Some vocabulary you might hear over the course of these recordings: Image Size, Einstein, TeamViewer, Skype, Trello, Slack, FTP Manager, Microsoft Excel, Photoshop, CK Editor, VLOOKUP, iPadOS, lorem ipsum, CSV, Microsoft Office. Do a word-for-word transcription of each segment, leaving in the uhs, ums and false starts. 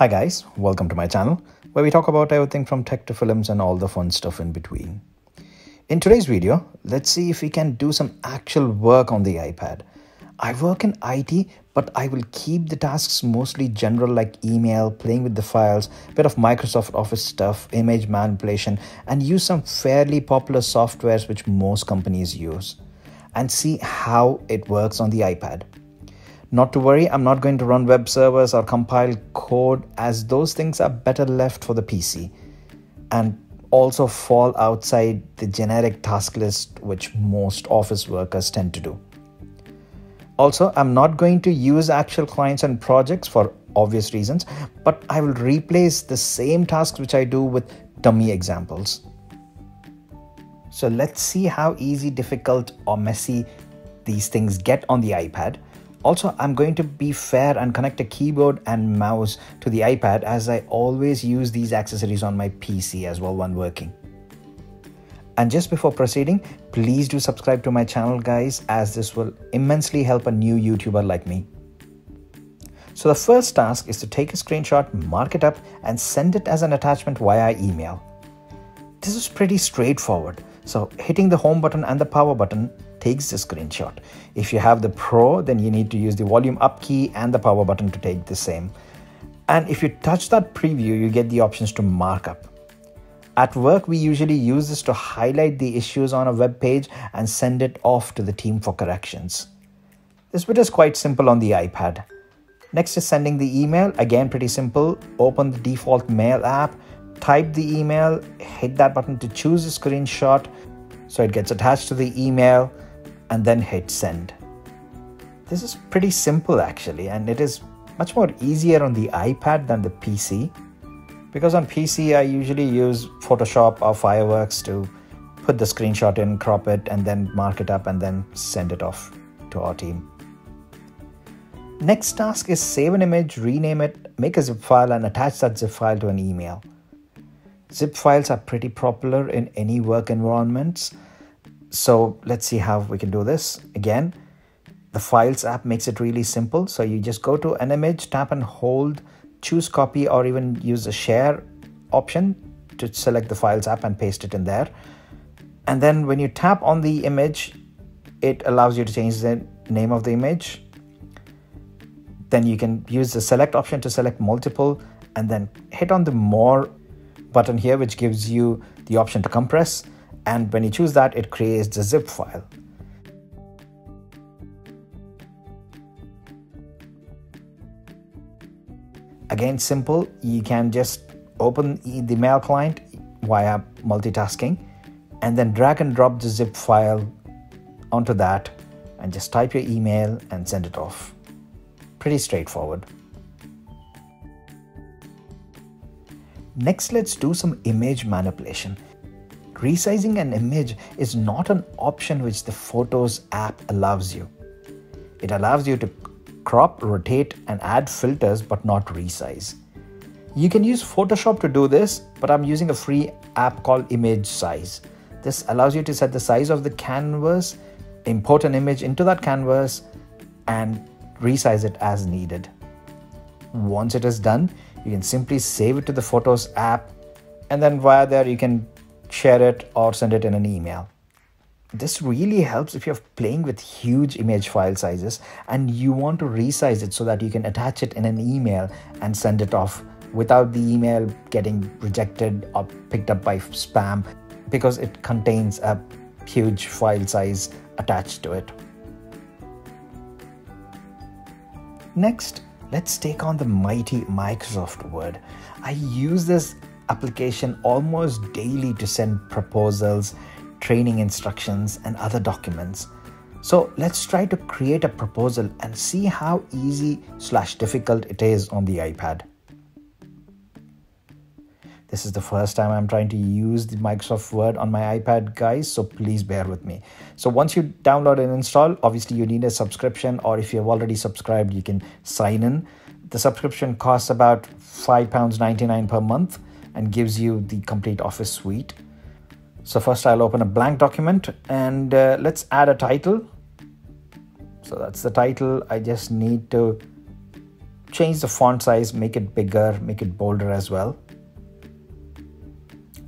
Hi guys, welcome to my channel where we talk about everything from tech to films and all the fun stuff in between. In today's video, let's see if we can do some actual work on the iPad. I work in I T, but I will keep the tasks mostly general like email, playing with the files, bit of Microsoft Office stuff, image manipulation, and use some fairly popular softwares which most companies use, and see how it works on the iPad. Not to worry, I'm not going to run web servers or compile code as those things are better left for the P C and also fall outside the generic task list which most office workers tend to do. Also, I'm not going to use actual clients and projects for obvious reasons, but I will replace the same tasks which I do with dummy examples. So let's see how easy, difficult or messy these things get on the iPad. Also, I'm going to be fair and connect a keyboard and mouse to the iPad as I always use these accessories on my P C as well when working. And just before proceeding, please do subscribe to my channel guys, as this will immensely help a new YouTuber like me. So the first task is to take a screenshot, mark it up and send it as an attachment via email. This is pretty straightforward. So hitting the home button and the power button takes the screenshot. If you have the Pro, then you need to use the volume up key and the power button to take the same. And if you touch that preview, you get the options to mark up. At work, we usually use this to highlight the issues on a web page and send it off to the team for corrections. This bit is quite simple on the iPad. Next is sending the email. Again, pretty simple. Open the default mail app, type the email, hit that button to choose a screenshot so it gets attached to the email, and then hit send. This is pretty simple actually, and it is much more easier on the iPad than the P C, because on P C I usually use Photoshop or Fireworks to put the screenshot in, crop it and then mark it up and then send it off to our team. Next task is save an image, rename it, make a zip file and attach that zip file to an email. Zip files are pretty popular in any work environments. So let's see how we can do this. Again, the Files app makes it really simple. So you just go to an image, tap and hold, choose copy or even use the share option to select the Files app and paste it in there. And then when you tap on the image, it allows you to change the name of the image. Then you can use the select option to select multiple and then hit on the more button here, which gives you the option to compress. And when you choose that, it creates the zip file. Again, simple. You can just open the mail client via multitasking and then drag and drop the zip file onto that and just type your email and send it off. Pretty straightforward. Next, let's do some image manipulation. Resizing an image is not an option which the Photos app allows you. It allows you to crop, rotate, and add filters, but not resize. You can use Photoshop to do this, but I'm using a free app called Image Size. This allows you to set the size of the canvas, import an image into that canvas, and resize it as needed. Once it is done, you can simply save it to the Photos app, and then via there you can share it or send it in an email. This really helps if you're playing with huge image file sizes and you want to resize it so that you can attach it in an email and send it off without the email getting rejected or picked up by spam because it contains a huge file size attached to it. Next, let's take on the mighty Microsoft Word. I use this application almost daily to send proposals, training instructions, and other documents. So let's try to create a proposal and see how easy slash difficult it is on the iPad. This is the first time I'm trying to use the Microsoft Word on my iPad, guys, so please bear with me. So once you download and install, obviously you need a subscription, or if you've already subscribed, you can sign in. The subscription costs about five pounds ninety-nine per month and gives you the complete Office suite. So first I'll open a blank document and uh, let's add a title. So that's the title. I just need to change the font size, make it bigger, make it bolder as well.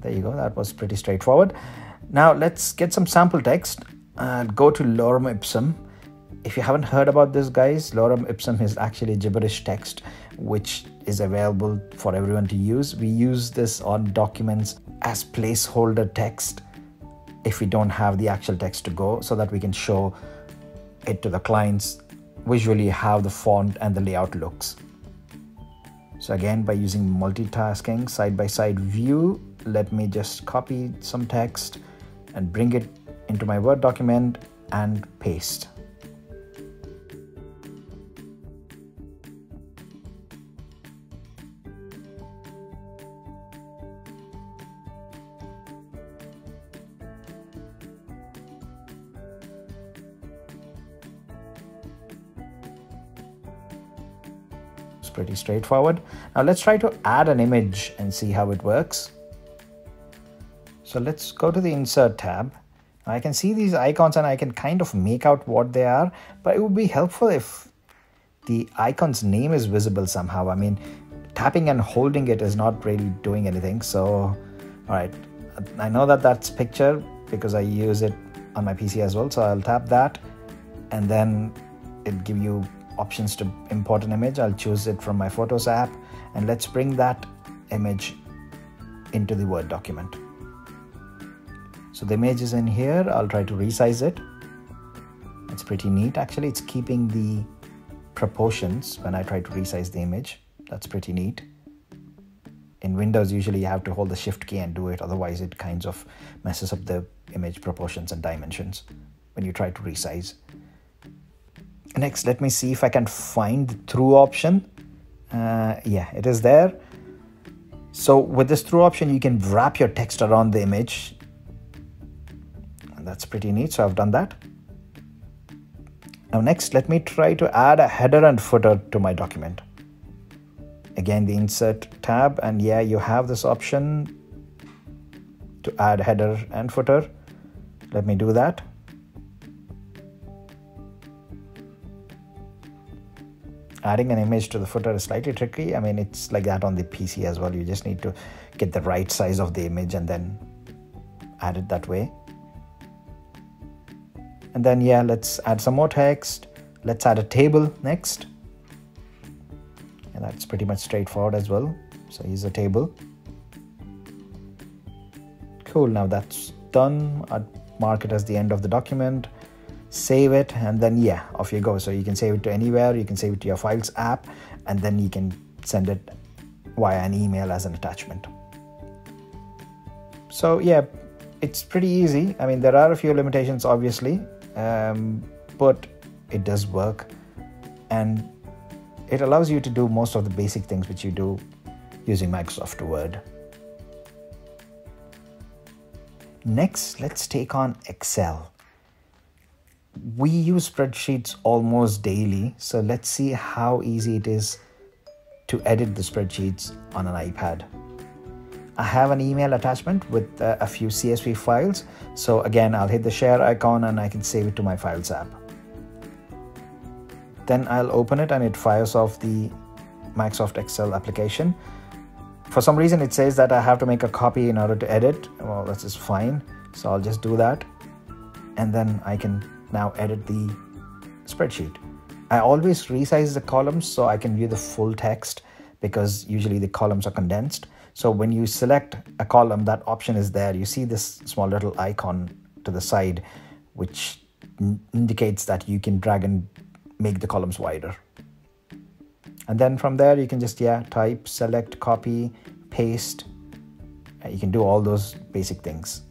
There you go, that was pretty straightforward. Now let's get some sample text and go to lorem ipsum. If you haven't heard about this, guys, lorem ipsum is actually gibberish text which is available for everyone to use. We use this on documents as placeholder text if we don't have the actual text to go, so that we can show it to the clients visually how the font and the layout looks. So again, by using multitasking side-by-side view, let me just copy some text and bring it into my Word document and paste. It's pretty straightforward. Now let's try to add an image and see how it works. So let's go to the Insert tab. Now I can see these icons and I can kind of make out what they are, but it would be helpful if the icon's name is visible somehow. I mean, tapping and holding it is not really doing anything. So, all right, I know that that's picture because I use it on my P C as well. So I'll tap that and then it'll give you options to import an image. I'll choose it from my Photos app and let's bring that image into the Word document. So the image is in here. I'll try to resize it. It's pretty neat. Actually, it's keeping the proportions when I try to resize the image. That's pretty neat. In Windows, usually you have to hold the Shift key and do it. Otherwise, it kind of messes up the image proportions and dimensions when you try to resize. Next, let me see if I can find the through option. Uh, yeah, it is there. So with this through option, you can wrap your text around the image. That's pretty neat. So I've done that. Now next, let me try to add a header and footer to my document. Again, the Insert tab, and yeah, you have this option to add header and footer. Let me do that. Adding an image to the footer is slightly tricky. I mean, it's like that on the P C as well. You just need to get the right size of the image and then add it that way. And then, yeah, let's add some more text. Let's add a table next. And that's pretty much straightforward as well. So here's a table. Cool, now that's done. I'd mark it as the end of the document. Save it, and then, yeah, off you go. So you can save it to anywhere. You can save it to your Files app, and then you can send it via an email as an attachment. So, yeah, it's pretty easy. I mean, there are a few limitations, obviously. Um, but it does work and it allows you to do most of the basic things which you do using Microsoft Word. Next, let's take on Excel. We use spreadsheets almost daily, so let's see how easy it is to edit the spreadsheets on an iPad. I have an email attachment with a few C S V files. So again, I'll hit the share icon and I can save it to my Files app. Then I'll open it and it fires off the Microsoft Excel application. For some reason, it says that I have to make a copy in order to edit. Well, this is fine. So I'll just do that. And then I can now edit the spreadsheet. I always resize the columns so I can view the full text, because usually the columns are condensed. So when you select a column, that option is there. You see this small little icon to the side, which indicates that you can drag and make the columns wider. And then from there, you can just, yeah, type, select, copy, paste. You can do all those basic things.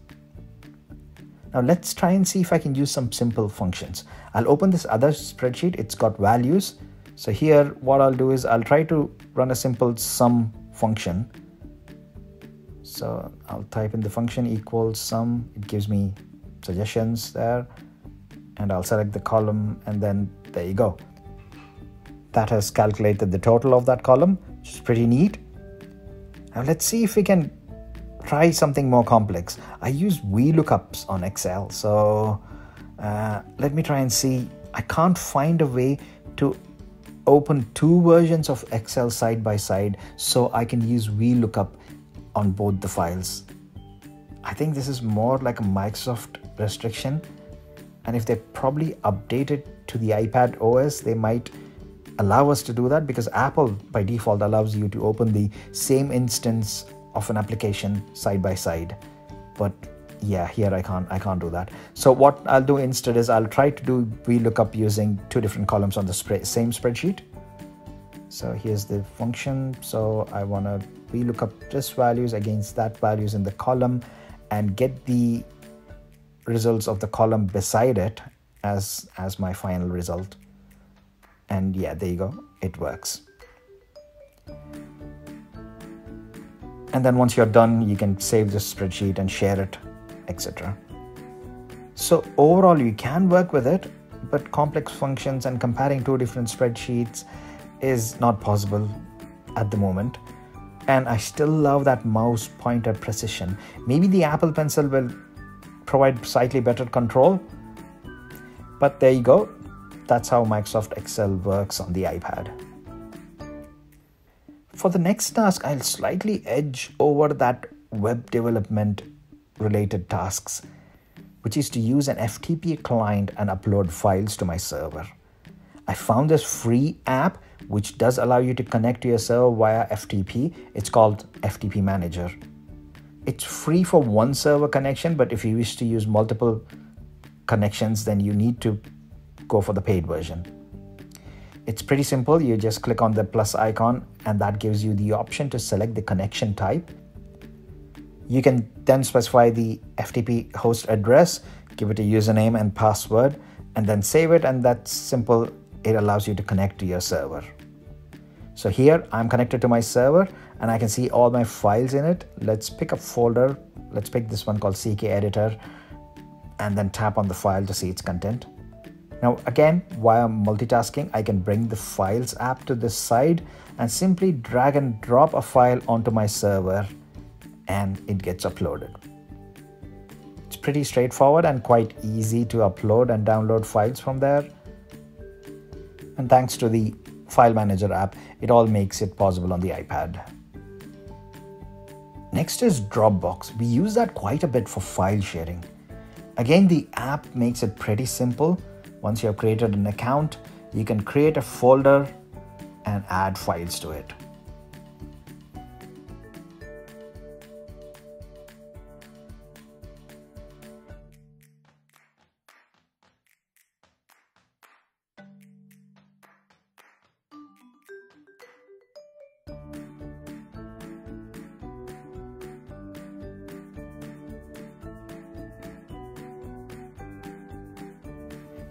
Now let's try and see if I can use some simple functions. I'll open this other spreadsheet. It's got values. So here, what I'll do is I'll try to run a simple sum function. So I'll type in the function equals sum. It gives me suggestions there. And I'll select the column, and then there you go. That has calculated the total of that column, which is pretty neat. Now let's see if we can try something more complex. I use VLOOKUPs on Excel. So uh, let me try and see. I can't find a way to open two versions of Excel side by side so I can use V lookup on both the files. I think this is more like a Microsoft restriction, and if they probably update it to the iPad O S, they might allow us to do that, because Apple by default allows you to open the same instance of an application side by side. But yeah, here I can't, I can't do that. So what I'll do instead is I'll try to do V lookup using two different columns on the sp- same spreadsheet. So here's the function. So I want to V lookup this values against that values in the column and get the results of the column beside it as, as my final result. And yeah, there you go, it works. And then once you're done, you can save this spreadsheet and share it, et cetera. So overall, you can work with it, but complex functions and comparing two different spreadsheets is not possible at the moment. And I still love that mouse pointer precision. Maybe the Apple Pencil will provide slightly better control, but there you go. That's how Microsoft Excel works on the iPad. For the next task, I'll slightly edge over that web development related tasks, which is to use an F T P client and upload files to my server. I found this free app which does allow you to connect to your server via F T P. It's called F T P Manager. It's free for one server connection, but if you wish to use multiple connections, then you need to go for the paid version. It's pretty simple. You just click on the plus icon and that gives you the option to select the connection type. You can then specify the F T P host address, give it a username and password, and then save it, and that's simple. It allows you to connect to your server. So here I'm connected to my server and I can see all my files in it. Let's pick a folder. Let's pick this one called C K Editor and then tap on the file to see its content. Now again, via multitasking, I can bring the Files app to this side and simply drag and drop a file onto my server and it gets uploaded. It's pretty straightforward and quite easy to upload and download files from there. And thanks to the File Manager app, it all makes it possible on the iPad. Next is Dropbox. We use that quite a bit for file sharing. Again, the app makes it pretty simple. Once you have created an account, you can create a folder and add files to it.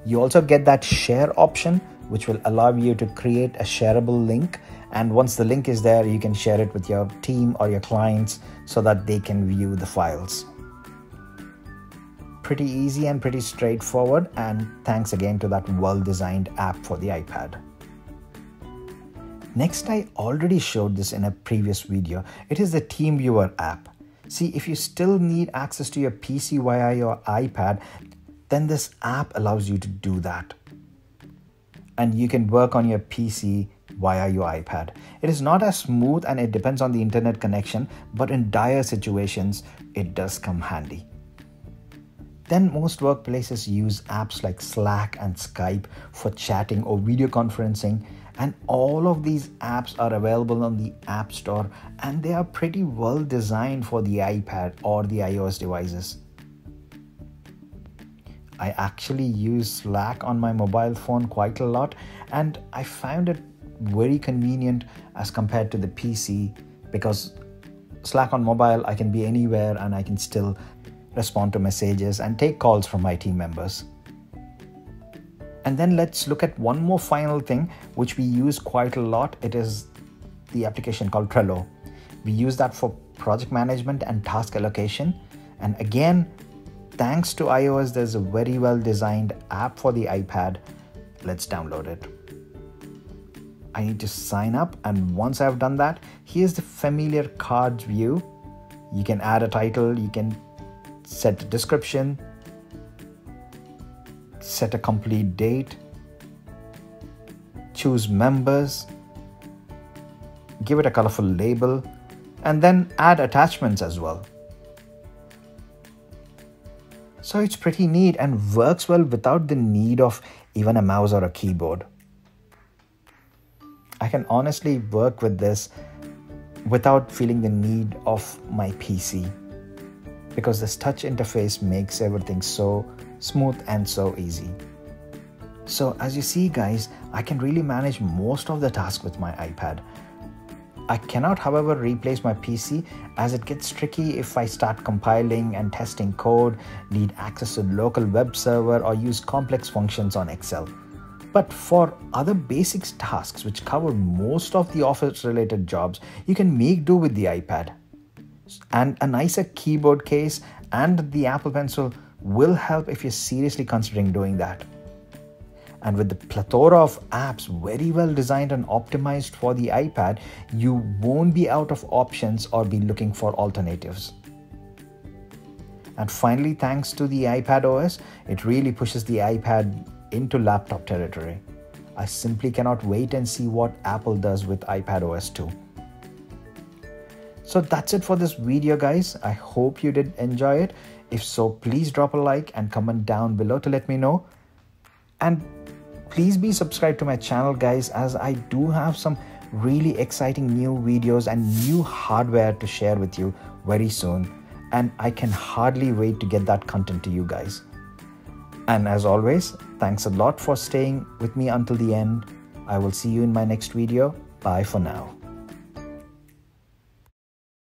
You also get that share option, which will allow you to create a shareable link. And once the link is there, you can share it with your team or your clients so that they can view the files. Pretty easy and pretty straightforward. And thanks again to that well-designed app for the iPad. Next, I already showed this in a previous video. It is the TeamViewer app. See, if you still need access to your P C via your iPad, then this app allows you to do that. And you can work on your P C via your iPad. It is not as smooth and it depends on the internet connection, but in dire situations, it does come handy. Then most workplaces use apps like Slack and Skype for chatting or video conferencing. And all of these apps are available on the App Store and they are pretty well designed for the iPad or the iOS devices. I actually use Slack on my mobile phone quite a lot and I found it very convenient as compared to the P C, because Slack on mobile, I can be anywhere and I can still respond to messages and take calls from my team members. And then let's look at one more final thing which we use quite a lot. It is the application called Trello. We use that for project management and task allocation. And again, thanks to iOS, there's a very well-designed app for the iPad. Let's download it. I need to sign up, and once I've done that, here's the familiar cards view. You can add a title, you can set a description, set a complete date, choose members, give it a colorful label, and then add attachments as well. So it's pretty neat and works well without the need of even a mouse or a keyboard. I can honestly work with this without feeling the need of my P C, because this touch interface makes everything so smooth and so easy. So as you see guys, I can really manage most of the tasks with my iPad. I cannot, however, replace my P C as it gets tricky if I start compiling and testing code, need access to local web server, or use complex functions on Excel. But for other basic tasks which cover most of the office-related jobs, you can make do with the iPad. And a nicer keyboard case and the Apple Pencil will help if you're seriously considering doing that. And with the plethora of apps very well designed and optimized for the iPad, you won't be out of options or be looking for alternatives. And finally, thanks to the iPadOS, it really pushes the iPad into laptop territory. I simply cannot wait and see what Apple does with iPadOS too. So that's it for this video guys. I hope you did enjoy it. If so, please drop a like and comment down below to let me know. And please be subscribed to my channel guys, as I do have some really exciting new videos and new hardware to share with you very soon, and I can hardly wait to get that content to you guys. And as always, thanks a lot for staying with me until the end. I will see you in my next video. Bye for now.